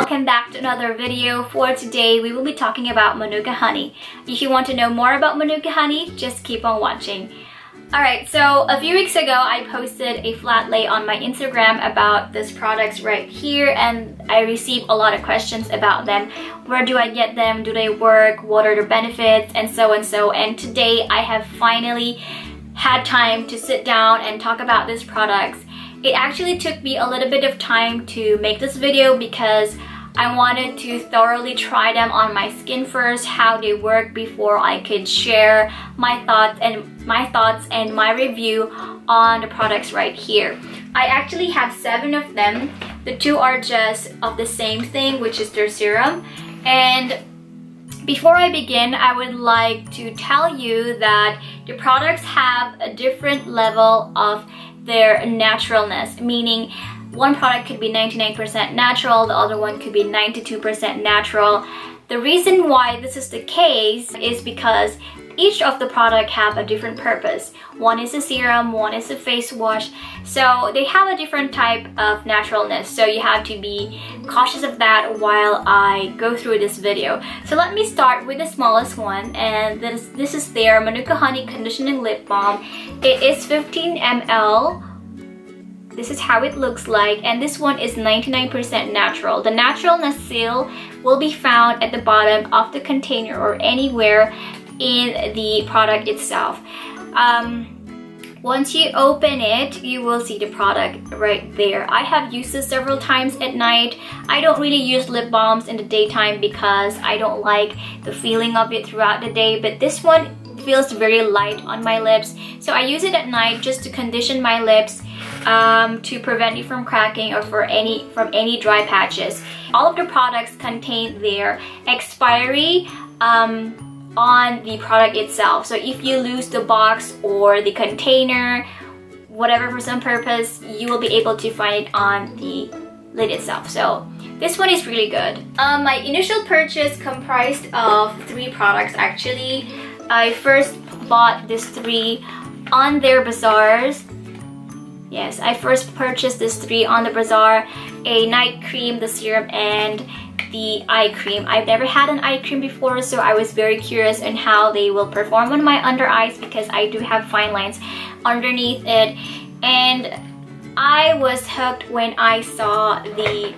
Welcome back to another video. For today, we will be talking about Manuka honey. If you want to know more about Manuka honey, just keep on watching. Alright, so a few weeks ago, I posted a flat lay on my Instagram about this product right here, and I received a lot of questions about them. Where do I get them? Do they work? What are the benefits? And so and so. And today, I have finally had time to sit down and talk about these products. It actually took me a little bit of time to make this video because I wanted to thoroughly try them on my skin first, how they work, before I could share my thoughts and my review on the products right here. I actually have 7 of them. The 2 are just of the same thing, which is their serum. And before I begin, I would like to tell you that the products have a different level of their naturalness, meaning one product could be 99% natural, the other one could be 92% natural. The reason why this is the case is because each of the products have a different purpose. One is a serum, one is a face wash, so they have a different type of naturalness, so you have to be cautious of that while I go through this video. So let me start with the smallest one, and this is their Manuka honey conditioning lip balm. It is 15 ml. This is how it looks like, and this one is 99% natural. The naturalness seal will be found at the bottom of the container or anywhere in the product itself. Once you open it, you will see the product right there. I have used this several times at night. I don't really use lip balms in the daytime because I don't like the feeling of it throughout the day, but this one feels very light on my lips, so I use it at night just to condition my lips to prevent it from cracking or from any dry patches. All of the products contain their expiry on the product itself, so if you lose the box or the container, whatever, for some purpose, you will be able to find it on the lid itself. So this one is really good. My initial purchase comprised of 3 products. Actually, I first bought these 3 on their bazaars. Yes, I first purchased these 3 on the bazaar: a night cream, the serum, and the eye cream. I've never had an eye cream before, so I was very curious on how they will perform on my under eyes because I do have fine lines underneath it. And I was hooked when I saw the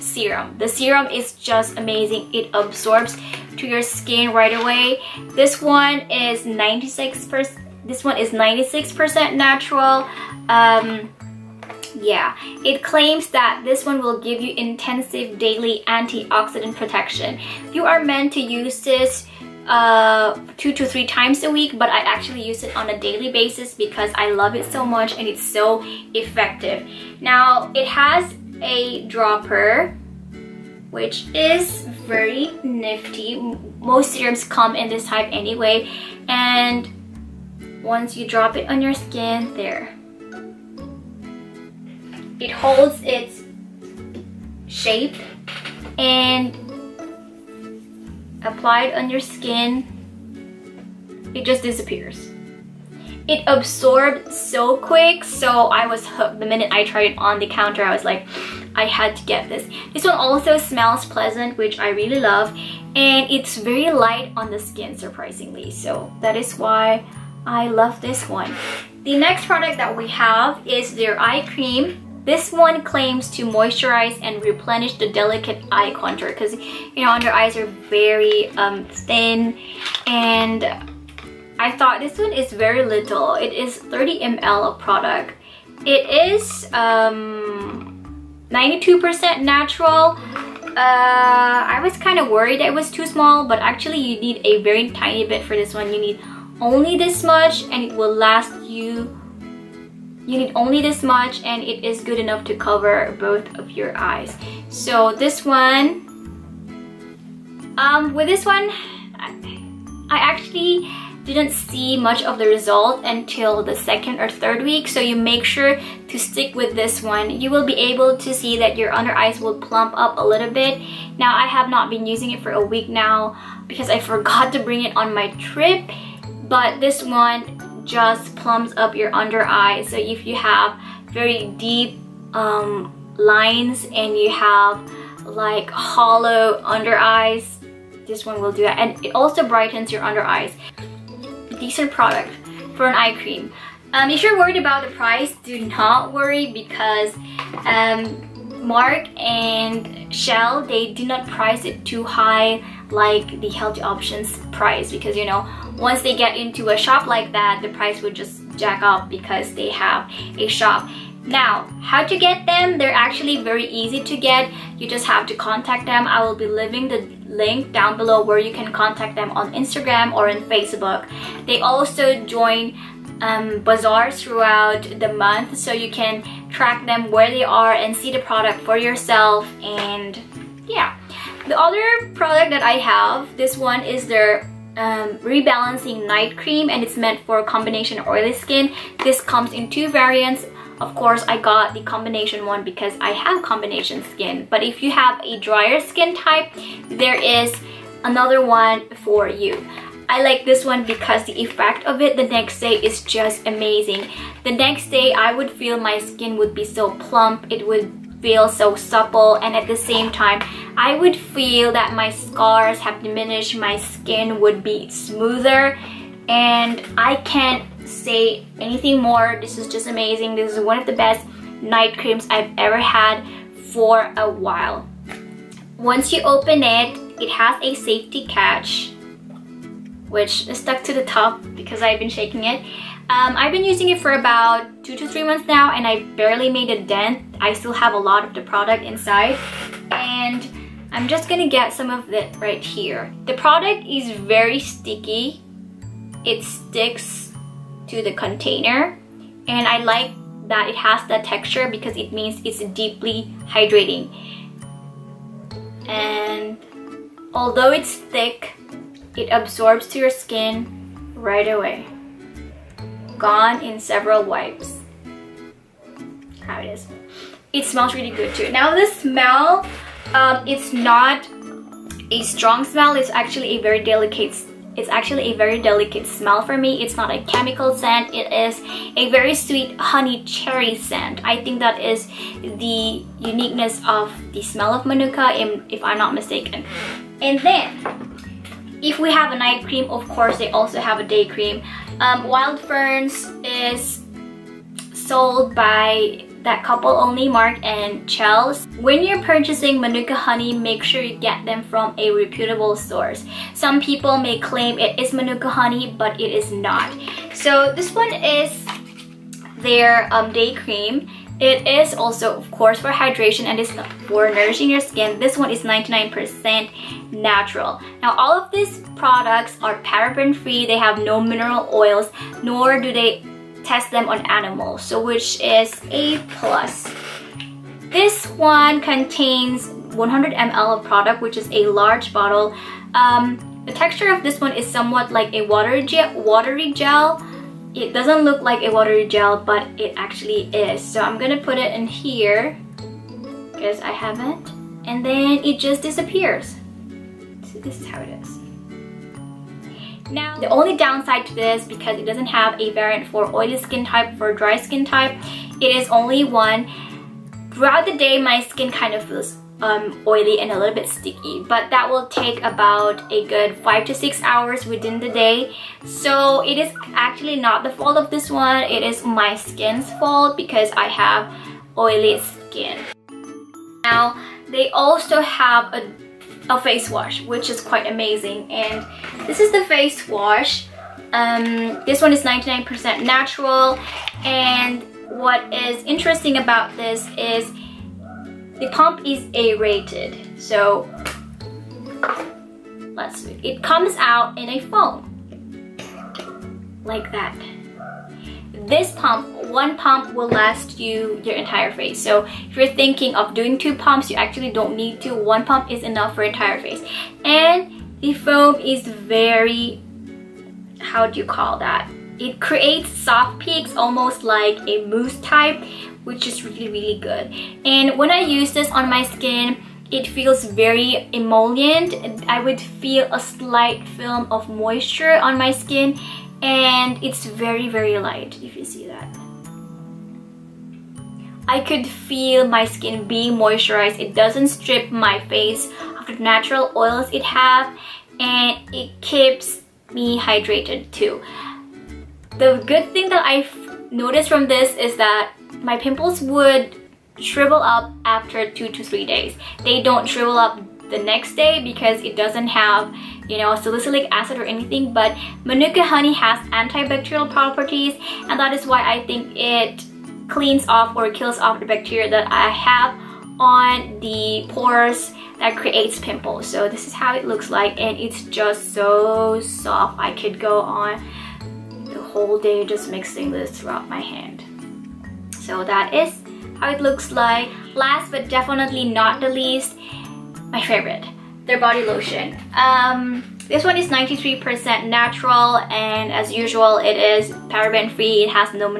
serum. The serum is just amazing. It absorbs to your skin right away. This one is 96% natural. Yeah, it claims that this one will give you intensive daily antioxidant protection. You are meant to use this 2 to 3 times a week, but I actually use it on a daily basis because I love it so much and it's so effective. Now, it has a dropper, which is very nifty. Most serums come in this type anyway, and once you drop it on your skin, there, it holds its shape and applied on your skin, it just disappears. It absorbed so quick, so I was hooked. The minute I tried it on the counter, I was like, I had to get this. This one also smells pleasant, which I really love, and it's very light on the skin, surprisingly. So that is why I love this one. The next product that we have is their eye cream. This one claims to moisturize and replenish the delicate eye contour because, you know, under eyes are very thin, and I thought this one is very little. It is 30 ml of product. It is 92% natural. I was kind of worried that it was too small, but actually you need a very tiny bit for this one. You need only this much and it will last you. You need only this much and it is good enough to cover both of your eyes. So this one, with this one, I actually didn't see much of the result until the 2nd or 3rd week, so you make sure to stick with this one. You will be able to see that your under eyes will plump up a little bit. Now, I have not been using it for a week now because I forgot to bring it on my trip, but this one just plumps up your under eye. So if you have very deep lines and you have like hollow under eyes, this one will do that, and it also brightens your under eyes. Decent product for an eye cream. If you're worried about the price, do not worry, because Mark and Shell, they do not price it too high like the Healthy Options price, because you know, once they get into a shop like that, the price would just jack up because they have a shop. Now, how to get them? They're actually very easy to get. You just have to contact them. I will be leaving the link down below where you can contact them on Instagram or on Facebook. They also join bazaars throughout the month, so you can track them where they are and see the product for yourself. And yeah, the other product that I have, this one is their rebalancing night cream, and it's meant for combination oily skin. This comes in two variants. Of course, I got the combination one because I have combination skin, but if you have a drier skin type, there is another one for you. I like this one because the effect of it the next day is just amazing. The next day, I would feel my skin would be so plump, it would feel so supple, and at the same time, I would feel that my scars have diminished, my skin would be smoother, and I can't say anything more. This is just amazing. This is one of the best night creams I've ever had for a while. Once you open it, it has a safety catch, which is stuck to the top because I've been shaking it. I've been using it for about 2 to 3 months now, and I barely made a dent. I still have a lot of the product inside, and I'm just gonna get some of it right here. The product is very sticky. It sticks to the container, and I like that it has that texture because it means it's deeply hydrating. And although it's thick, it absorbs to your skin right away. Gone in several wipes. How it is. It smells really good too. Now the smell, it's not a strong smell. It's actually a very delicate smell. It's actually a very delicate smell for me. It's not a chemical scent. It is a very sweet honey cherry scent. I think that is the uniqueness of the smell of Manuka, if I'm not mistaken. And then, if we have a night cream, of course, they also have a day cream. Wild Ferns is sold by that couple only, Mark and Chelsea. When you're purchasing Manuka honey, make sure you get them from a reputable source. Some people may claim it is Manuka honey, but it is not. So this one is their day cream. It is also, of course, for hydration, and it's for nourishing your skin. This one is 99% natural. Now, all of these products are paraben-free. They have no mineral oils, nor do they test them on animals, so which is a plus. This one contains 100 ml of product, which is a large bottle. The texture of this one is somewhat like a watery gel. It doesn't look like a watery gel, but it actually is. So I'm gonna put it in here because I haven't, and then it just disappears. So this is how it is. Now, the only downside to this, because it doesn't have a variant for oily skin type, for dry skin type, it is only one. Throughout the day, my skin kind of feels oily and a little bit sticky, but that will take about a good 5 to 6 hours within the day. So it is actually not the fault of this one. It is my skin's fault because I have oily skin. Now, they also have a face wash, which is quite amazing, and this is the face wash. This one is 99% natural, and what is interesting about this is the pump is A-rated, so let's see. It comes out in a foam like that. This pump, one pump will last you your entire face. So if you're thinking of doing two pumps, you actually don't need to. One pump is enough for your entire face. And the foam is very, how do you call that? It creates soft peaks, almost like a mousse type, which is really, really good. And when I use this on my skin, it feels very emollient. I would feel a slight film of moisture on my skin. And it's very, very light, if you see that. I could feel my skin being moisturized. It doesn't strip my face of the natural oils it have, and it keeps me hydrated too. The good thing that I've noticed from this is that my pimples would shrivel up after 2 to 3 days. They don't shrivel up the next day because it doesn't have, you know, salicylic acid or anything, but Manuka honey has antibacterial properties, and that is why I think it cleans off or kills off the bacteria that I have on the pores that creates pimples. So this is how it looks like, and it's just so soft. I could go on the whole day just mixing this throughout my hand. So that is how it looks like. Last but definitely not the least, my favorite, their body lotion. This one is 93% natural, and as usual it is paraben free. It has no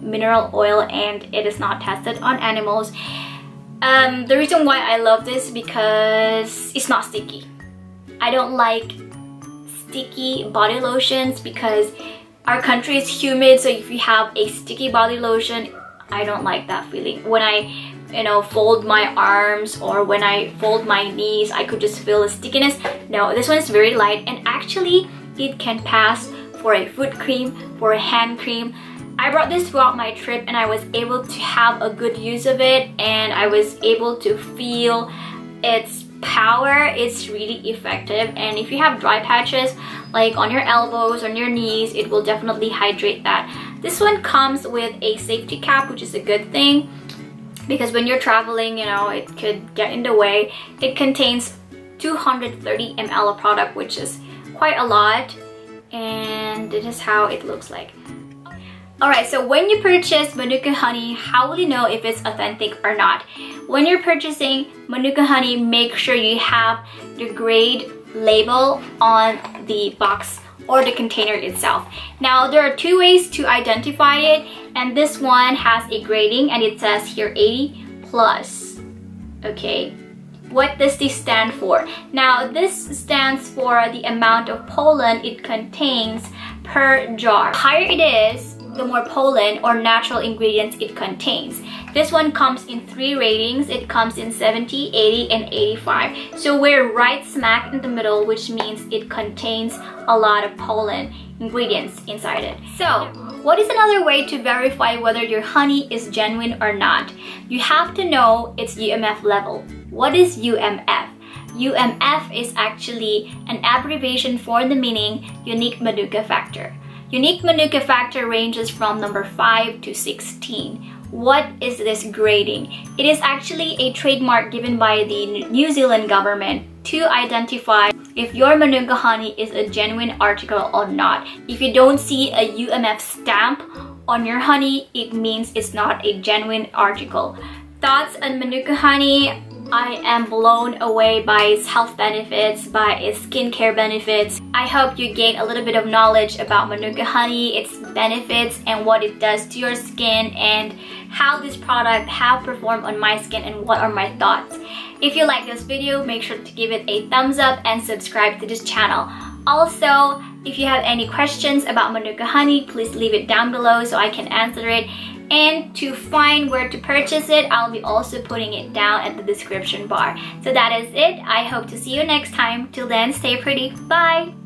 mineral oil, and it is not tested on animals. The reason why I love this because it's not sticky. I don't like sticky body lotions because our country is humid, so if you have a sticky body lotion, I don't like that feeling. When I fold my arms or when I fold my knees, I could just feel the stickiness. No, this one is very light, and actually it can pass for a foot cream, for a hand cream. I brought this throughout my trip, and I was able to have a good use of it, and I was able to feel its power. It's really effective, and if you have dry patches like on your elbows, on your knees, it will definitely hydrate that. This one comes with a safety cap, which is a good thing, because when you're traveling, it could get in the way. It contains 230 ml of product, which is quite a lot, and this is how it looks like. Alright, so when you purchase Manuka honey, how will you know if it's authentic or not? When you're purchasing Manuka honey, make sure you have the grade label on the box or the container itself. Now there are two ways to identify it, and this one has a grading, and it says here 80+. Okay, what does this stand for? Now this stands for the amount of pollen it contains per jar. The higher it is, the more pollen or natural ingredients it contains. This one comes in 3 ratings. It comes in 70, 80, and 85. So we're right smack in the middle, which means it contains a lot of pollen ingredients inside it. So what is another way to verify whether your honey is genuine or not? You have to know its UMF level. What is UMF? UMF is actually an abbreviation for the meaning unique Manuka factor. Unique Manuka factor ranges from number 5 to 16. What is this grading? It is actually a trademark given by the New Zealand government to identify if your Manuka honey is a genuine article or not. If you don't see a UMF stamp on your honey, it means it's not a genuine article. Thoughts on Manuka honey? I am blown away by its health benefits, by its skincare benefits. I hope you gain a little bit of knowledge about Manuka honey, its benefits, and what it does to your skin, and how this product have performed on my skin, and what are my thoughts. If you like this video, make sure to give it a thumbs up and subscribe to this channel. Also, if you have any questions about Manuka honey, please leave it down below so I can answer it. And to find where to purchase it, I'll be also putting it down at the description bar. So that is it. I hope to see you next time. Till then, stay pretty. Bye!